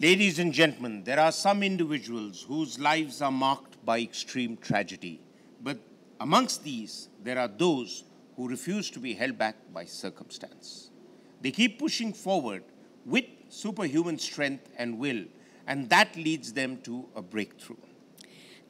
Ladies and gentlemen, there are some individuals whose lives are marked by extreme tragedy. But amongst these, there are those who refuse to be held back by circumstance. They keep pushing forward with superhuman strength and will, and that leads them to a breakthrough.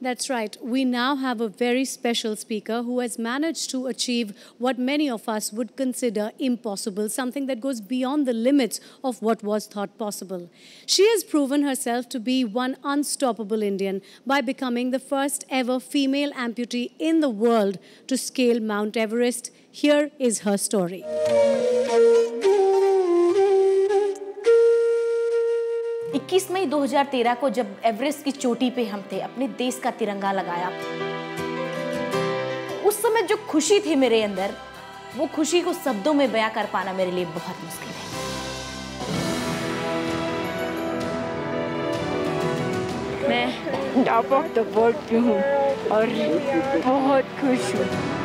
That's right. We now have a very special speaker who has managed to achieve what many of us would consider impossible, something that goes beyond the limits of what was thought possible. She has proven herself to be one unstoppable Indian by becoming the first ever female amputee in the world to scale Mount Everest. Here is her story. In 21 May 2013, when Everest was on the top, we had placed our flag of our country. The joy was in my heart, that joy was very difficult to explain in words for me. I'm top of the world and I'm very happy.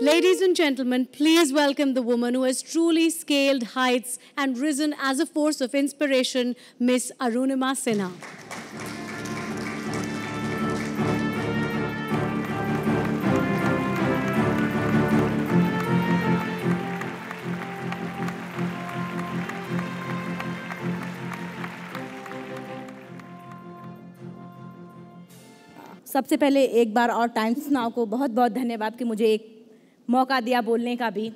Ladies and gentlemen, please welcome the woman who has truly scaled heights and risen as a force of inspiration, Miss Arunima Sinha. सबसे पहले एक बार और times now को बहुत-बहुत धन्यवाद कि मुझे एक मौका दिया बोलने का भी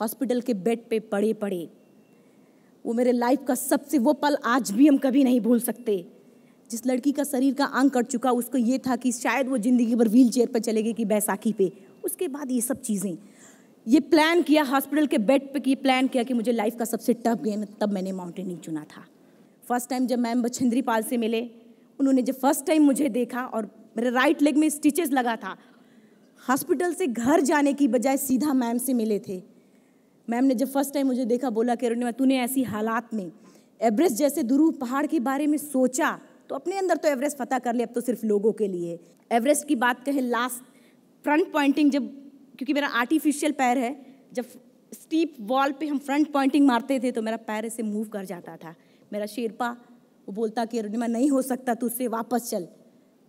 हॉस्पिटल के बेड पे पड़े पड़े वो मेरे लाइफ का सबसे वो पल आज भी हम कभी नहीं भूल सकते जिस लड़की का शरीर का अंग कट चुका उसको ये था कि शायद वो ज़िंदगी भर व्हील चेयर पर चलेगी कि बैसाखी पे उसके बाद ये सब चीज़ें ये प्लान किया हॉस्पिटल के बेड पे कि प्लान किया कि मुझे लाइफ का सबसे टफ गेम तब मैंने माउंटेनिंग चुना था फर्स्ट टाइम जब मैम बछेंद्री पाल से मिले उन्होंने जब फर्स्ट टाइम मुझे देखा और मेरे राइट लेग में स्टिचेस लगा था हॉस्पिटल से घर जाने की बजाय सीधा मैम से मिले थे मैम ने जब फर्स्ट टाइम मुझे देखा बोला कि अरुणिमा तूने ऐसी हालात में एवरेस्ट जैसे दुरूह पहाड़ के बारे में सोचा तो अपने अंदर तो एवरेस्ट फतह कर लिया अब तो सिर्फ लोगों के लिए एवरेस्ट की बात कहें लास्ट फ्रंट पॉइंटिंग जब क्योंकि मेरा आर्टिफिशियल पैर है जब स्टीप वॉल पर हम फ्रंट पॉइंटिंग मारते थे तो मेरा पैर ऐसे मूव कर जाता था मेरा शेरपा वो बोलता कि अरुणिमा नहीं हो सकता तो उससे वापस चल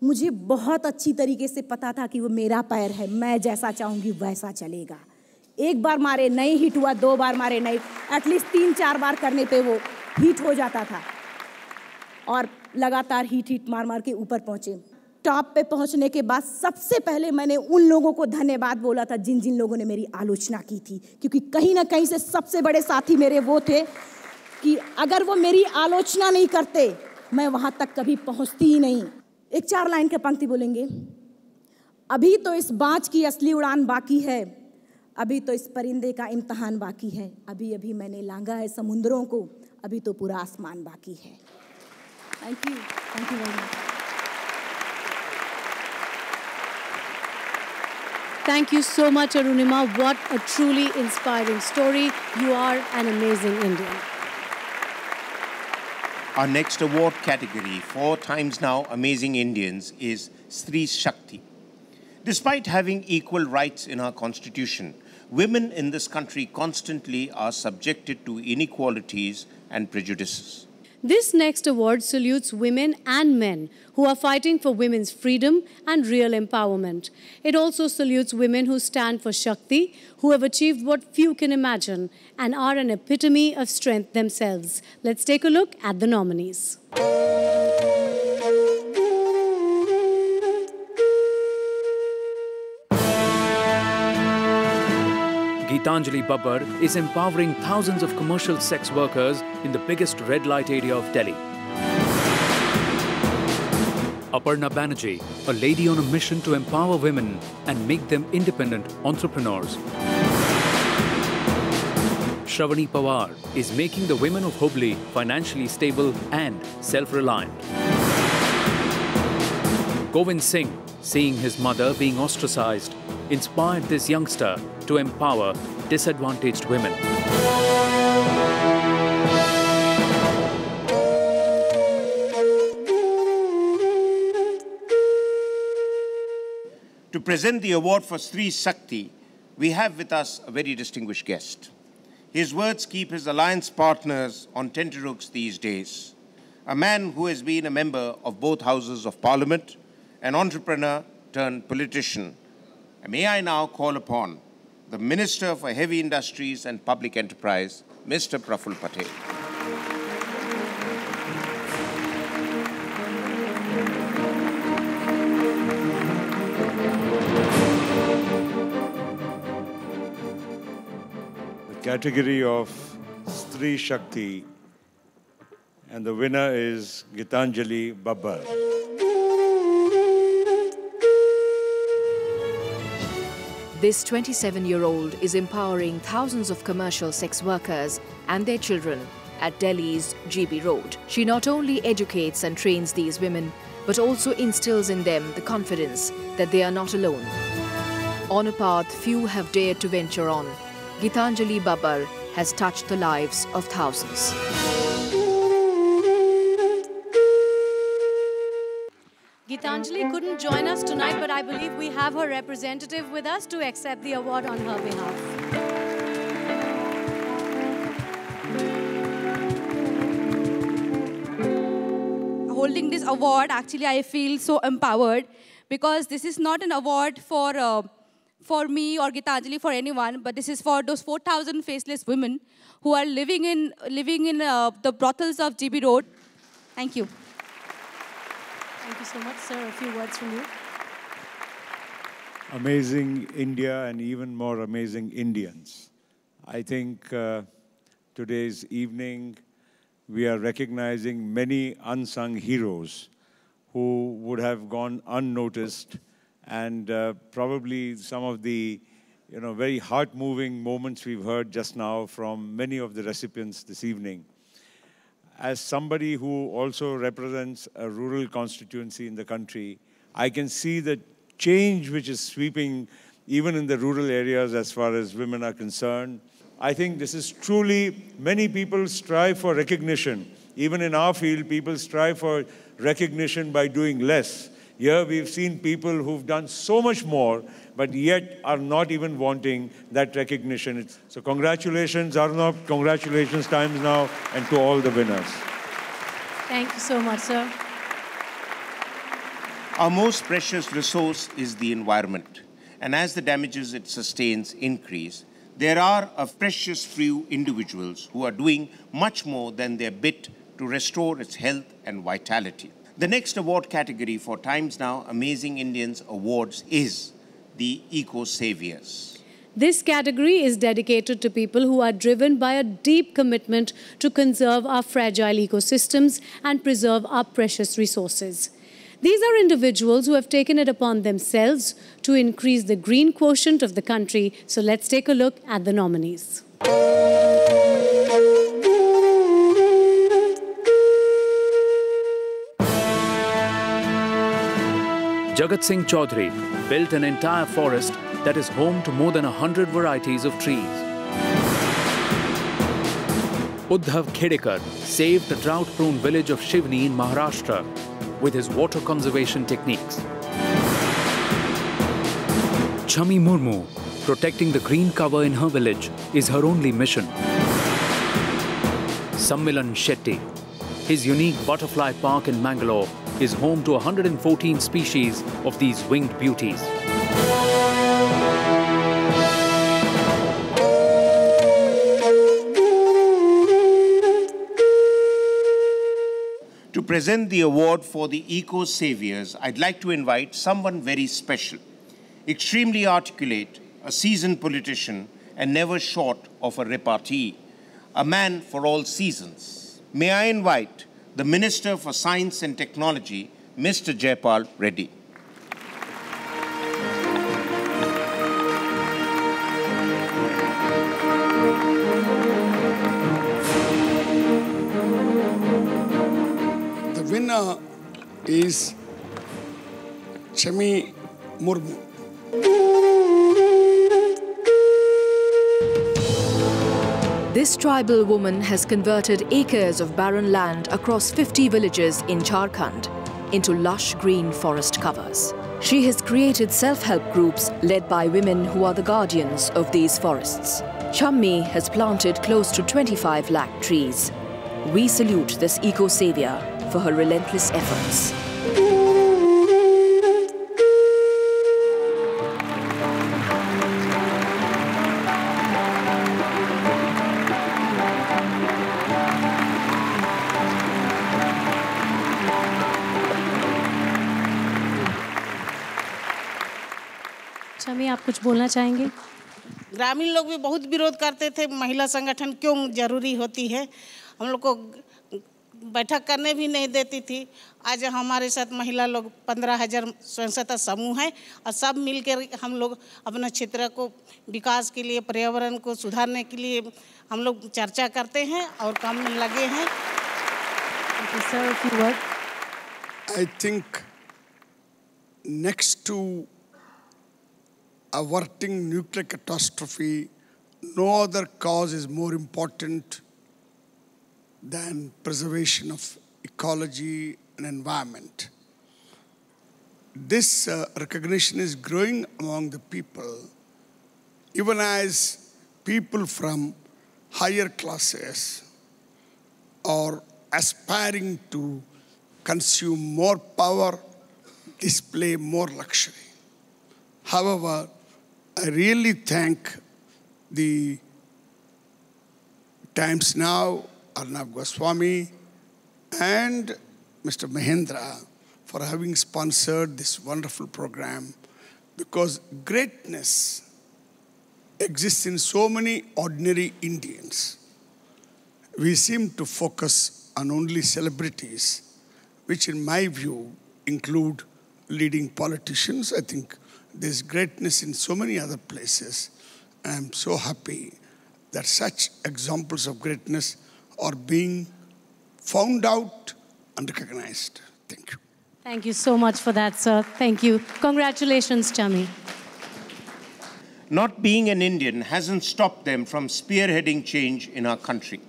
मुझे बहुत अच्छी तरीके से पता था कि वो मेरा पैर है मैं जैसा चाहूँगी वैसा चलेगा एक बार मारे नहीं हिट हुआ दो बार मारे नहीं एटलीस्ट 3-4 बार करने पे वो हिट हो जाता था और लगातार हिट मार के ऊपर पहुँचे टॉप पे पहुँचने के बाद सबसे पहले मैंने उन लोगों को धन्यवाद बोला था जिन लोगों ने मेरी आलोचना की थी क्योंकि कहीं ना कहीं से सबसे बड़े साथी मेरे वो थे कि अगर वो मेरी आलोचना नहीं करते मैं वहाँ तक कभी पहुँचती ही नहीं एक 4 लाइन के पंक्ति बोलेंगे अभी तो इस बाज की असली उड़ान बाकी है अभी तो इस परिंदे का इम्तहान बाकी है अभी अभी मैंने लांगा है समुद्रों को अभी तो पूरा आसमान बाकी है thank you very much Thank you so much Arunima what a truly inspiring story you are an amazing Indian Our next award category for Times Now Amazing Indians is Stri Shakti. Despite having equal rights in our constitution, women in this country constantly are subjected to inequalities and prejudices. This next award salutes women and men who are fighting for women's freedom and real empowerment. It also salutes women who stand for Shakti, who have achieved what few can imagine and are an epitome of strength themselves. Let's take a look at the nominees. Gitanjali Babbar is empowering thousands of commercial sex workers in the biggest red light area of Delhi. Aparna Banerjee, a lady on a mission to empower women and make them independent entrepreneurs. Shravani Pawar is making the women of Hubli financially stable and self-reliant. Govind Singh, seeing his mother being ostracized, inspired this youngster to empower disadvantaged women. To present the award for Stri Shakti, we have with us a very distinguished guest. His words keep his alliance partners on tenterhooks these days. A man who has been a member of both houses of parliament, an entrepreneur turned politician. May I now call upon the Minister for Heavy Industries and Public Enterprise, Mr. Praful Patel. The category of Stri Shakti, and the winner is Gitanjali Babbar. This 27-year-old is empowering thousands of commercial sex workers and their children at Delhi's GB Road. She not only educates and trains these women, but also instills in them the confidence that they are not alone. On a path few have dared to venture on, Gitanjali Babbar has touched the lives of thousands. Gitanjali couldn't join us tonight, but I believe we have her representative with us to accept the award on her behalf. Holding this award, actually I feel so empowered, because this is not an award for me or Gitanjali, for anyone, but this is for those 4,000 faceless women who are living in the brothels of GB Road. Thank you. Thank you so much, sir. A few words from you. Amazing India and even more amazing Indians. I think today's evening we are recognizing many unsung heroes who would have gone unnoticed, and probably some of the very heart-moving moments we've heard just now from many of the recipients this evening. As somebody who also represents a rural constituency in the country, I can see the change which is sweeping even in the rural areas as far as women are concerned. I think this is truly, many people strive for recognition. Even in our field, people strive for recognition by doing less. Here we've seen people who've done so much more, but yet are not even wanting that recognition. So congratulations, Arnab, congratulations, Times Now, and to all the winners. Thank you so much, sir. Our most precious resource is the environment. And as the damages it sustains increase, there are a precious few individuals who are doing much more than their bit to restore its health and vitality. The next award category for Times Now Amazing Indians Awards is the eco-saviors. This category is dedicated to people who are driven by a deep commitment to conserve our fragile ecosystems and preserve our precious resources. These are individuals who have taken it upon themselves to increase the green quotient of the country. So let's take a look at the nominees. Jagat Singh Chaudhary built an entire forest that is home to more than 100 varieties of trees. Uddhav Khedekar saved the drought-prone village of Shivni in Maharashtra with his water conservation techniques. Chami Murmu, protecting the green cover in her village is her only mission. Sammilan Shetty, his unique butterfly park in Mangalore is home to 114 species of these winged beauties. To present the award for the eco-saviors, I'd like to invite someone very special, extremely articulate, a seasoned politician, and never short of a repartee, a man for all seasons. May I invite the Minister for Science and Technology, Mr. Jaypal Reddy. The winner is Chami Murmu. This tribal woman has converted acres of barren land across 50 villages in Jharkhand into lush green forest covers. She has created self-help groups led by women who are the guardians of these forests. Chami has planted close to 25 lakh trees. We salute this eco-savior for her relentless efforts. Chami, आप कुछ बोलना चाहेंगे? ग्रामीण लोग भी बहुत विरोध करते थे, महिला संगठन क्यों जरूरी होती है, हम लोग को बैठक करने भी नहीं देती थी। आज हमारे साथ महिला लोग 15,000 स्वयं सहायता समूह हैं और सब मिलकर हम लोग अपना क्षेत्र को विकास के लिए, पर्यावरण को सुधारने के लिए हम लोग चर्चा करते हैं और काम में लगे हैं। I think next to averting nuclear catastrophe, no other cause is more important than preservation of ecology and environment. This recognition is growing among the people, even as people from higher classes are aspiring to consume more power, display more luxury. However, I really thank the Times Now, Arnab Goswami and Mr. Mahendra for having sponsored this wonderful program, because greatness exists in so many ordinary Indians. We seem to focus on only celebrities, which in my view include leading politicians. I think there's greatness in so many other places. I'm so happy that such examples of greatness are being found out and recognized. Thank you. Thank you so much for that, sir. Thank you. Congratulations, Chami. Not being an Indian hasn't stopped them from spearheading change in our country.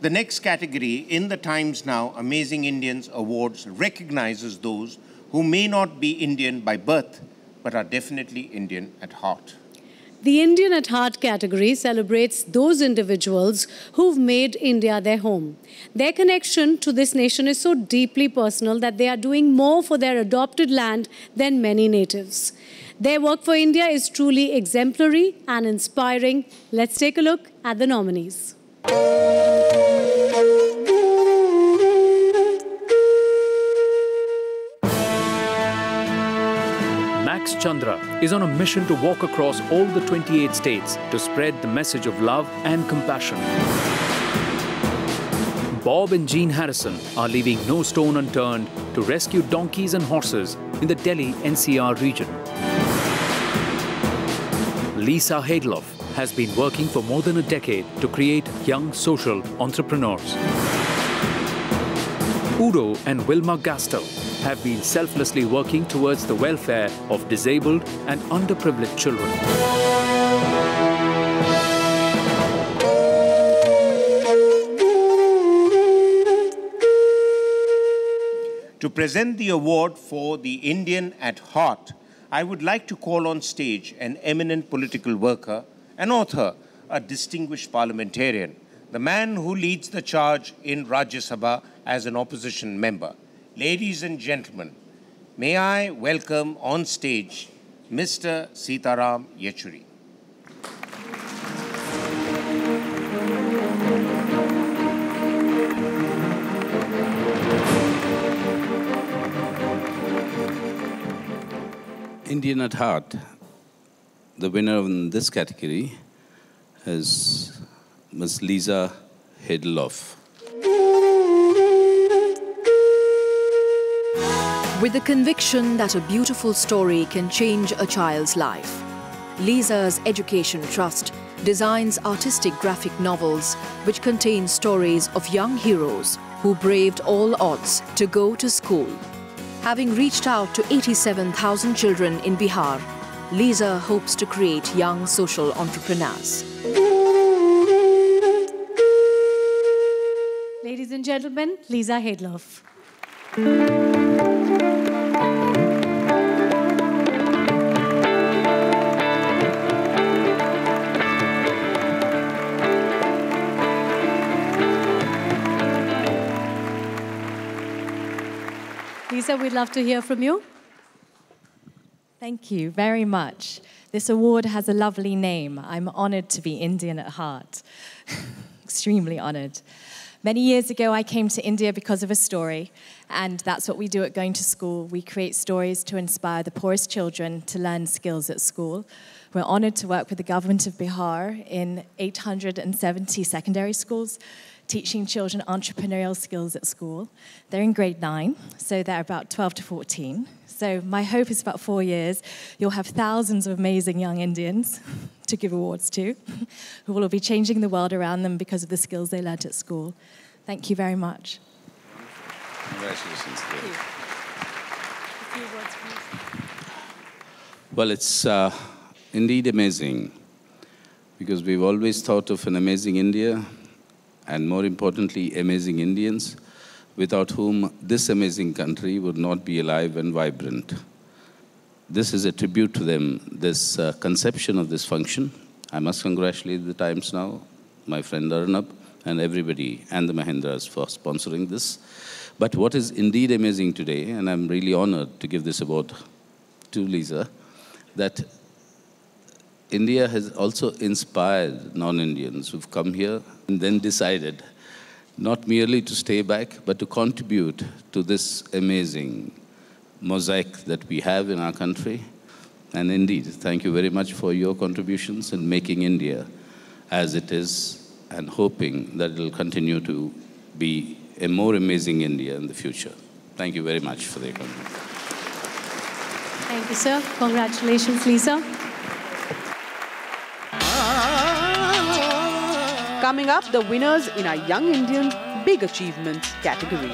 The next category in the Times Now Amazing Indians Awards recognizes those who may not be Indian by birth, but are definitely Indian at heart. The Indian at Heart category celebrates those individuals who've made India their home. Their connection to this nation is so deeply personal that they are doing more for their adopted land than many natives. Their work for India is truly exemplary and inspiring. Let's take a look at the nominees. Alex Chandra is on a mission to walk across all the 28 states to spread the message of love and compassion. Bob and Jean Harrison are leaving no stone unturned to rescue donkeys and horses in the Delhi NCR region. Lisa Heydlauff has been working for more than a decade to create young social entrepreneurs. Udo and Wilma Gastel have been selflessly working towards the welfare of disabled and underprivileged children. To present the award for the Indian at Heart, I would like to call on stage an eminent political worker, an author, a distinguished parliamentarian, the man who leads the charge in Rajya Sabha as an opposition member. Ladies and gentlemen, may I welcome on stage Mr. Sitaram Yechury. Indian at Heart, the winner in this category is Ms. Lisa Heydlauff. With the conviction that a beautiful story can change a child's life, Lisa's Education Trust designs artistic graphic novels which contain stories of young heroes who braved all odds to go to school. Having reached out to 87,000 children in Bihar, Lisa hopes to create young social entrepreneurs. Ladies and gentlemen, Lisa Heydlauff. Lisa, we'd love to hear from you. Thank you very much. This award has a lovely name. I'm honored to be Indian at heart. Extremely honored. Many years ago, I came to India because of a story, and that's what we do at Going to School. We create stories to inspire the poorest children to learn skills at school. We're honored to work with the government of Bihar in 870 secondary schools, teaching children entrepreneurial skills at school. They're in grade 9, so they're about 12 to 14. So my hope is about 4 years, you'll have thousands of amazing young Indians to give awards to, who will be changing the world around them because of the skills they learned at school. Thank you very much. Congratulations. Thank you. Well, it's indeed amazing, because we've always thought of an amazing India, and more importantly, amazing Indians, without whom this amazing country would not be alive and vibrant. This is a tribute to them, this conception of this function. I must congratulate the Times Now, my friend Arnab, and everybody, and the Mahindras for sponsoring this. But what is indeed amazing today, and I'm really honored to give this award to Lisa, that India has also inspired non-Indians who've come here and then decided not merely to stay back, but to contribute to this amazing mosaic that we have in our country. And indeed, thank you very much for your contributions in making India as it is, and hoping that it will continue to be a more amazing India in the future. Thank you very much for the contribution. Thank you, sir. Congratulations, Lisa. Coming up, the winners in our Young Indians Big Achievements category.